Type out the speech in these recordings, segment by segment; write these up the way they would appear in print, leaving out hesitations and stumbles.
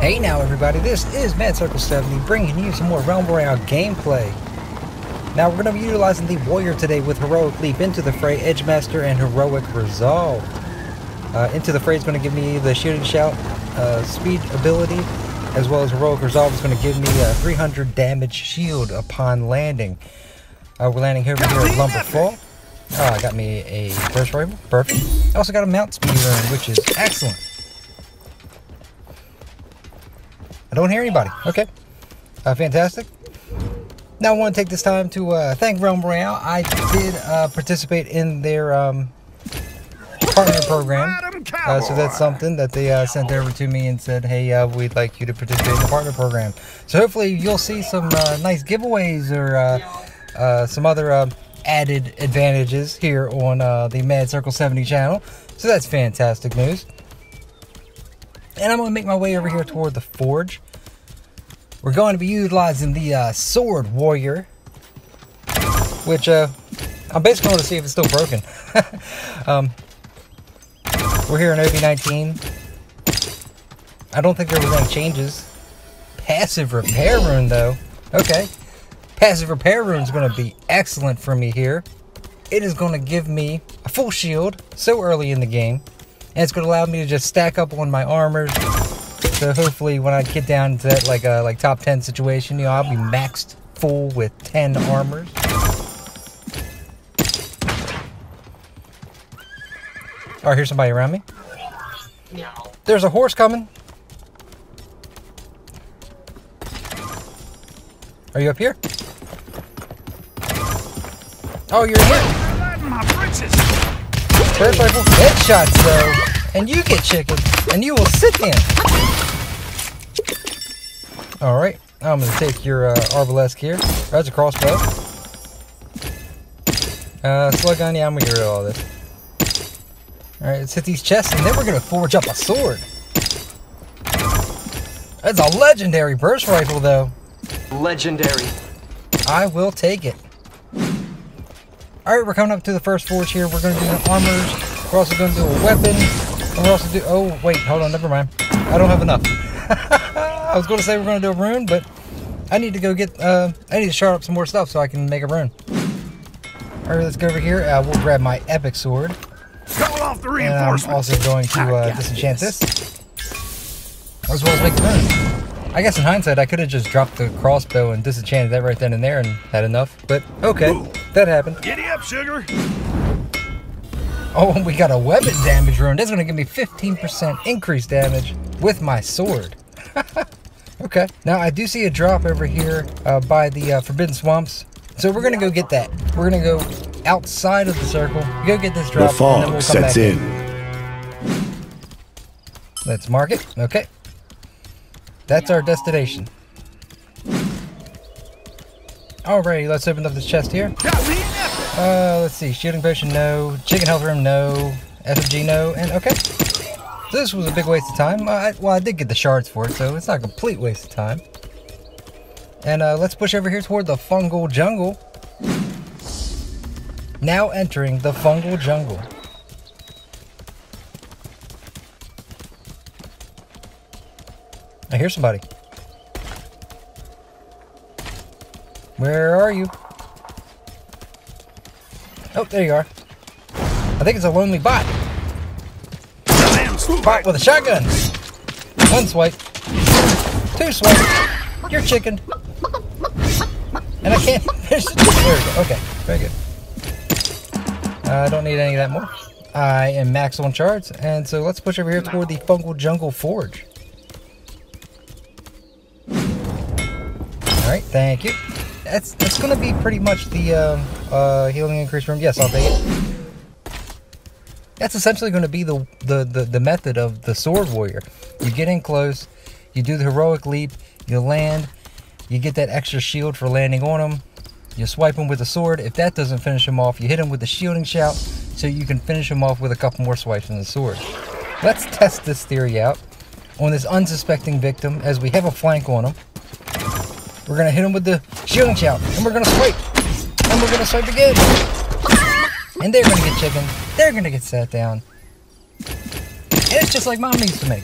Hey now everybody, this is Mad Circle 70 bringing you some more Realm Royale gameplay. Now we're going to be utilizing the Warrior today with Heroic Leap, Into the Fray, Edgemaster, and Heroic Resolve. Into the Fray is going to give me the Shooting Shout speed ability, as well as Heroic Resolve is going to give me a 300 damage shield upon landing. We're landing here at Lumberfall. I got me a burst rifle, perfect. I also got a mount speed rune, which is excellent. I don't hear anybody. Okay. Fantastic. Now I want to take this time to thank Realm Royale. I did participate in their partner program. So that's something that they sent over to me and said, hey, we'd like you to participate in the partner program. So hopefully you'll see some nice giveaways or some other added advantages here on the Mad Circle 70 channel. So that's fantastic news. And I'm going to make my way over here toward the forge. We're going to be utilizing the Sword Warrior, which I'm basically going to see if it's still broken. We're here in OB-19. I don't think there was any changes. Passive repair rune though. Okay. Passive repair rune is going to be excellent for me here. It is going to give me a full shield so early in the game. And it's going to allow me to just stack up on my armors. So hopefully when I get down to that like top 10 situation, you know, I'll be maxed full with 10 armors. Alright, here's somebody around me. There's a horse coming. Are you up here? Oh, you're here. First rifle, headshots though, and you get chicken, and you will sit in. Alright, I'm going to take your arbalest here. That's a crossbow. Slug on you, I'm going to get rid of all this. Alright, let's hit these chests, and then we're going to forge up a sword. That's a legendary burst rifle though. Legendary. I will take it. Alright, we're coming up to the first forge here. We're going to do the armors. We're also going to do a weapon. And we're also do... Oh, wait. Hold on. Never mind. I don't have enough. I was going to say we're going to do a rune, but I need to go get... I need to shard up some more stuff so I can make a rune. Alright, let's go over here. We'll grab my epic sword. Call off the reinforcement. I'm also going to disenchant this. As well as make the rune. I guess in hindsight, I could have just dropped the crossbow and disenchanted that right then and there and had enough. But, okay. Ooh. That happened. Giddy up, sugar. Oh, we got a weapon damage rune. That's going to give me 15% increased damage with my sword. Okay. Now, I do see a drop over here by the Forbidden Swamps. So we're going to go get that. We're going to go outside of the circle, go get this drop. The fog and then we'll come sets back in. Let's mark it. Okay. That's our destination. Alrighty, let's open up this chest here. Let's see, shielding potion, no. Chicken health room, no. SMG, no. And okay, so this was a big waste of time. Well, I did get the shards for it, so it's not a complete waste of time. And let's push over here toward the Fungal Jungle. Now entering the Fungal Jungle. I hear somebody. Where are you? Oh, there you are. I think it's a lonely bot. Bot with a shotgun. One swipe. Two swipe. You're chicken. And I can't finish it. There we go. Okay, very good. I don't need any of that more. I am max on shards, and so let's push over here toward the Fungal Jungle Forge. Alright, thank you. That's going to be pretty much the healing increase room. Yes, I'll take it. That's essentially going to be the method of the Sword Warrior. You get in close, you do the Heroic Leap, you land, you get that extra shield for landing on them, you swipe them with the sword. If that doesn't finish them off, you hit them with the Shielding Shout so you can finish them off with a couple more swipes on the sword. Let's test this theory out on this unsuspecting victim as we have a flank on him. We're going to hit him with the shielding shout, and we're going to swipe, and we're going to swipe again. And they're going to get chicken, they're going to get sat down. It's just like mom means to me.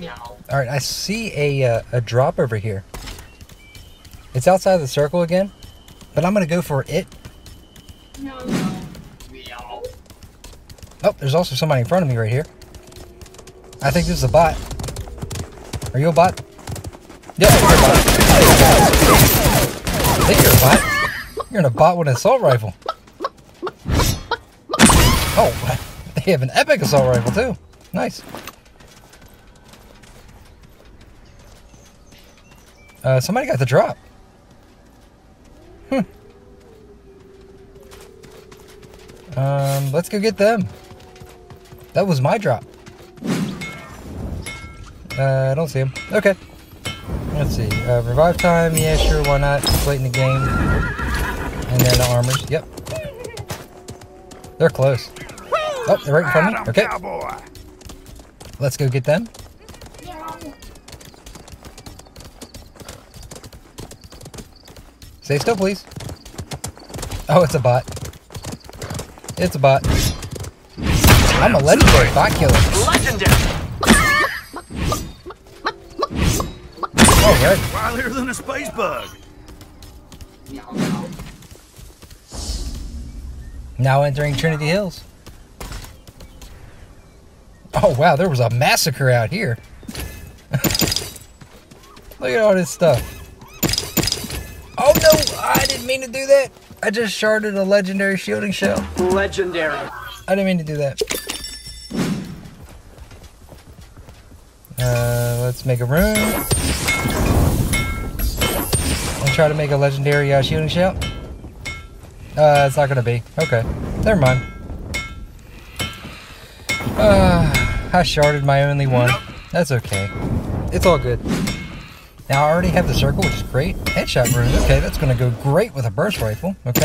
No. All right, I see a drop over here. It's outside of the circle again, but I'm gonna go for it. No. Oh, there's also somebody in front of me right here. I think this is a bot. Are you a bot? Yeah, you're a bot. I think you're a bot. You're in a bot with an assault rifle. Oh, they have an epic assault rifle too. Nice. Somebody got the drop. Let's go get them. That was my drop. I don't see him. Okay. Let's see. Revive time. Yeah, sure. Why not? It's late in the game. And then the armors. Yep. They're close. Oh, they're right in front of me. Okay. Let's go get them. Stay still, please. Oh, it's a bot. It's a bot. I'm a legendary bot killer. Legendary. Oh, right. Wilder than a space bug. Now entering Trinity Hills. Oh wow, there was a massacre out here. Look at all this stuff. Oh no, I didn't mean to do that. I just sharded a legendary shielding shell. Legendary. I didn't mean to do that. Let's make a rune. And try to make a legendary shielding shell. It's not gonna be. Okay, never mind. I sharded my only one. That's okay. It's all good. Now, I already have the circle, which is great. Headshot rune. Okay, that's going to go great with a burst rifle. Okay.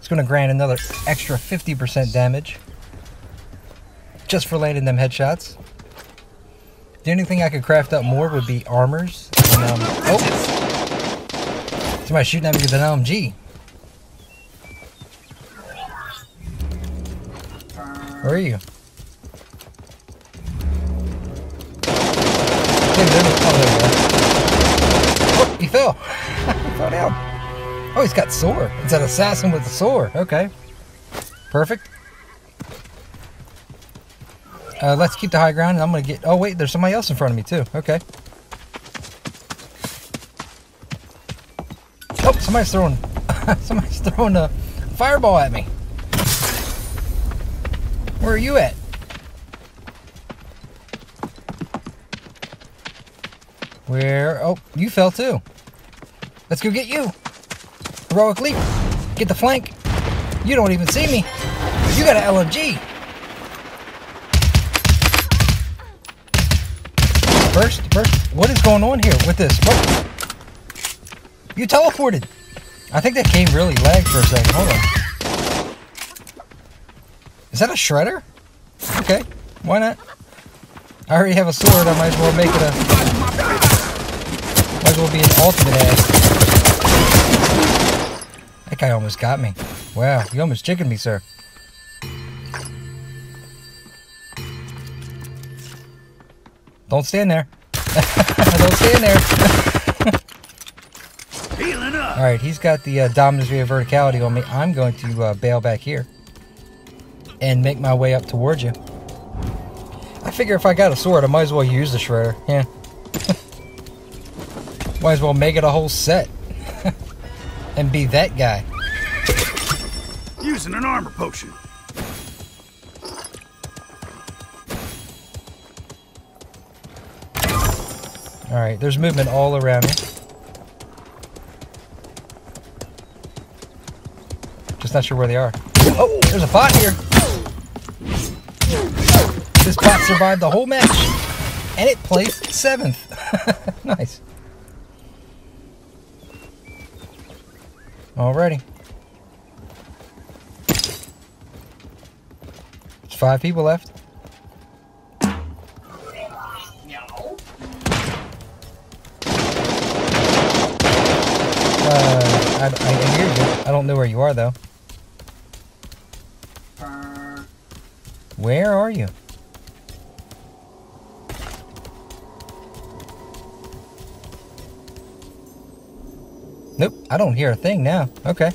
It's going to grant another extra 50% damage. Just for landing them headshots. The only thing I could craft up more would be armors. And, oh! Somebody's shooting at me with an LMG. Where are you? Oh, he fell. He fell down. Oh, he's got sword. It's an assassin with a sword. Okay. Perfect. Let's keep the high ground, and I'm going to get... Oh, wait. There's somebody else in front of me, too. Okay. Oh, somebody's throwing... somebody's throwing a fireball at me. Where are you at? Where? Oh, you fell too. Let's go get you. Heroic leap. Get the flank. You don't even see me. You got an LMG. Burst. What is going on here with this? What? You teleported. I think that game really lagged for a second. Hold on. Is that a shredder? Okay. Why not? I already have a sword. I might as well make it a... Might as well be an ultimate ass. That guy almost got me. Wow, you almost chickened me, sir. Don't stand there. Don't stand there. Alright, he's got the dominance via verticality on me. I'm going to bail back here. And make my way up towards you. I figure if I got a sword, I might as well use the shredder. Yeah. Might as well make it a whole set and be that guy. Using an armor potion. All right, there's movement all around me. Just not sure where they are. Oh, there's a bot here. This bot survived the whole match, and it placed 7th. Nice. Alrighty. There's 5 people left. I can hear you. I don't know where you are, though. Where are you? Nope, I don't hear a thing now. Okay.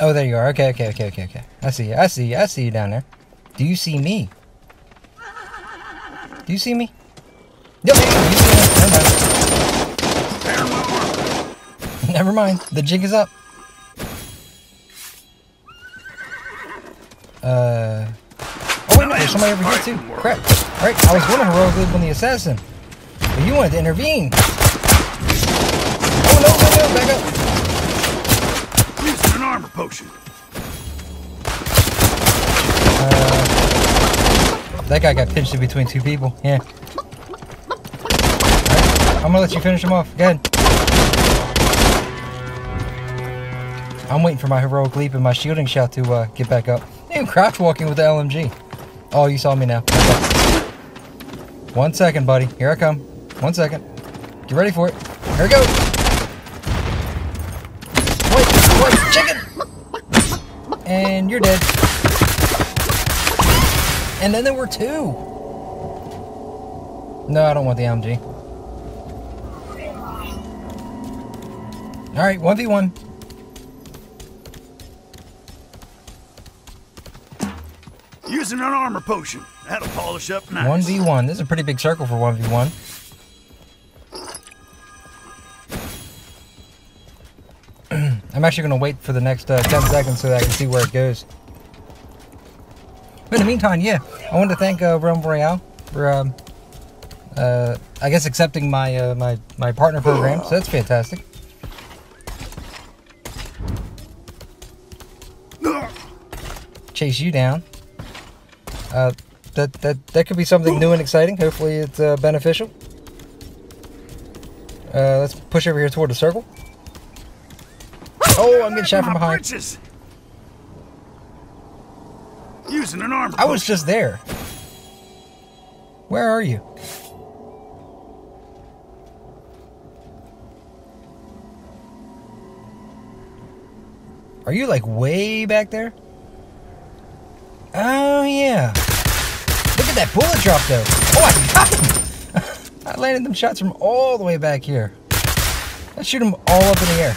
Oh, there you are. Okay, okay, okay, okay, okay. I see you. I see you. I see you down there. Do you see me? Do you see me? Yep. You see me. Never mind. Never mind. The jig is up. Oh wait, no, there's somebody over here too. Crap. All right, I was going to heroic leap on the assassin, but you wanted to intervene. Oh no! Back up. Potion. That guy got pinched in between two people. Yeah. Right, I'm gonna let you finish him off. Go ahead. I'm waiting for my heroic leap and my shielding shout to get back up. Even crouch walking with the LMG. Oh, you saw me now. Okay. 1 second, buddy. Here I come. 1 second. Get ready for it. Here we go. And you're dead. And then there were two. No, I don't want the LMG. Alright, 1v1. Using an armor potion. That'll polish up nice. 1v1. This is a pretty big circle for 1v1. I'm actually going to wait for the next 10 seconds so that I can see where it goes. But in the meantime, yeah, I want to thank Realm Royale for, I guess, accepting my my partner program. So that's fantastic. Chase you down. That could be something new and exciting. Hopefully, it's beneficial. Let's push over here toward the circle. Oh, I'm getting shot from behind. Using an armor. I was just there. Where are you? Are you like way back there? Oh yeah. Look at that bullet drop though. Oh, I got him. I landed them shots from all the way back here. Let's shoot them all up in the air.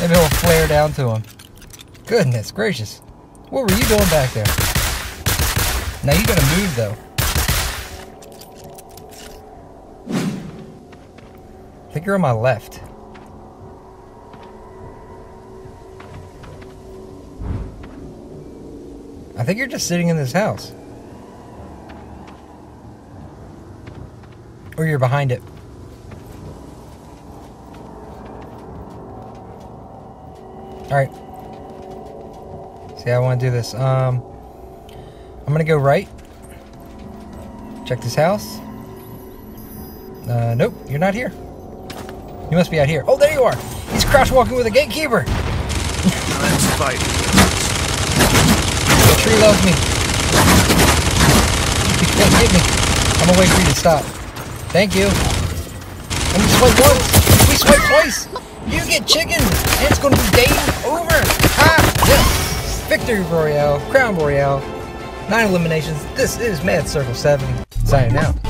Maybe he'll flare down to him. Goodness gracious. What were you doing back there? Now you gotta move though. I think you're on my left. I think you're just sitting in this house. Or you're behind it. Alright. See, I want to do this. I'm going to go right. Check this house. Nope, you're not here. You must be out here. Oh, there you are! He's crouch walking with a gatekeeper! Let's fight. The tree loves me. You can't get me. I'm going to wait for you to stop. Thank you. Let me swipe once! We swipe twice! You get chicken, and it's going to be game over. Ah, yes. Victory Royale, Crown Royale, 9 eliminations. This is Mad Circle 70. Signing out.